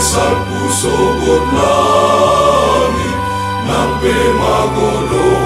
Salpuso good nami, nampe magodo.